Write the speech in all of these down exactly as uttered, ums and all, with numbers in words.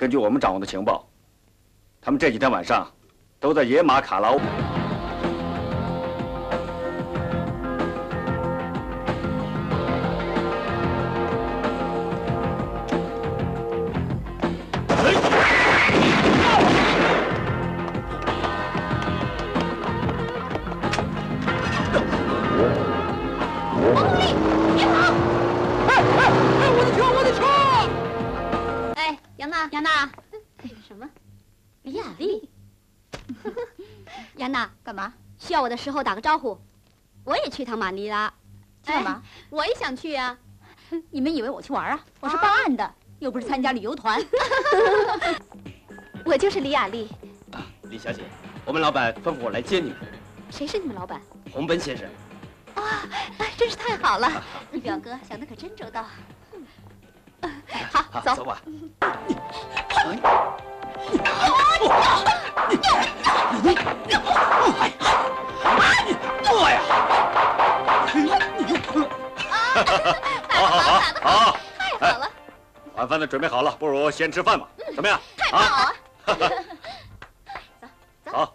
根据我们掌握的情报，他们这几天晚上都在野马卡拉 OK。 需要我的时候打个招呼，我也去趟马尼拉，去干嘛？我也想去啊！你们以为我去玩啊？我是报案的，又不是参加旅游团。我就是李雅丽。啊，李小姐，我们老板吩咐我来接你。谁是你们老板？洪本先生。啊，真是太好了！你表哥想的可真周到。好，走走吧。 好，太好了！晚饭都准备好了，不如先吃饭吧，怎么样？太棒了！走走。好。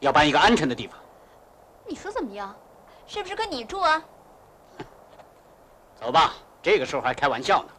要搬一个安全的地方，你说怎么样？是不是跟你住啊？走吧，这个时候还开玩笑呢。